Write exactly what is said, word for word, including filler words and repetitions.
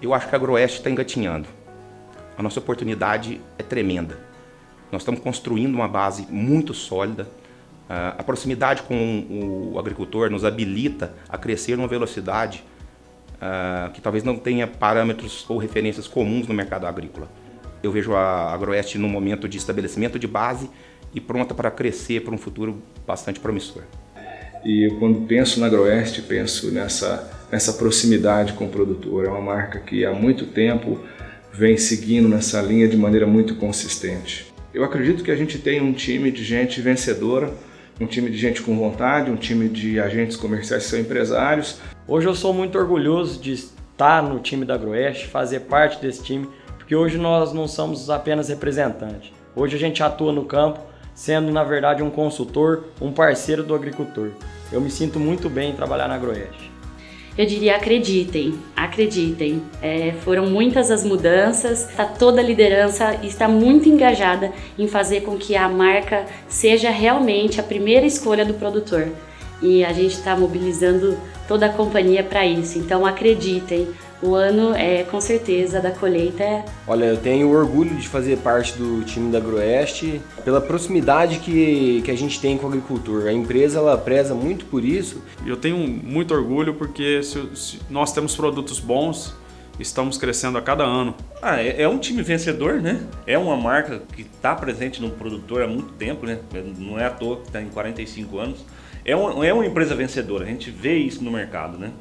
Eu acho que a Agroeste está engatinhando. A nossa oportunidade é tremenda. Nós estamos construindo uma base muito sólida. A proximidade com o agricultor nos habilita a crescer numa velocidade que talvez não tenha parâmetros ou referências comuns no mercado agrícola. Eu vejo a Agroeste num momento de estabelecimento de base e pronta para crescer para um futuro bastante promissor. E eu, quando penso na Agroeste, penso nessa, nessa proximidade com o produtor. É uma marca que há muito tempo vem seguindo nessa linha de maneira muito consistente. Eu acredito que a gente tem um time de gente vencedora, um time de gente com vontade, um time de agentes comerciais que são empresários. Hoje eu sou muito orgulhoso de estar no time da Agroeste, fazer parte desse time, porque hoje nós não somos apenas representantes. Hoje a gente atua no campo, sendo na verdade um consultor, um parceiro do agricultor. Eu me sinto muito bem em trabalhar na Agroeste. Eu diria, acreditem, acreditem. É, foram muitas as mudanças, tá, toda a liderança está muito engajada em fazer com que a marca seja realmente a primeira escolha do produtor. E a gente está mobilizando toda a companhia para isso, então acreditem. O ano é, com certeza, da colheita. Olha, eu tenho orgulho de fazer parte do time da Agroeste pela proximidade que, que a gente tem com o agricultor. A empresa, ela preza muito por isso. Eu tenho muito orgulho porque se, se nós temos produtos bons, estamos crescendo a cada ano. Ah, é, é um time vencedor, né? É uma marca que está presente no produtor há muito tempo, né? Não é à toa que está em quarenta e cinco anos. É, um, é uma empresa vencedora, a gente vê isso no mercado, né?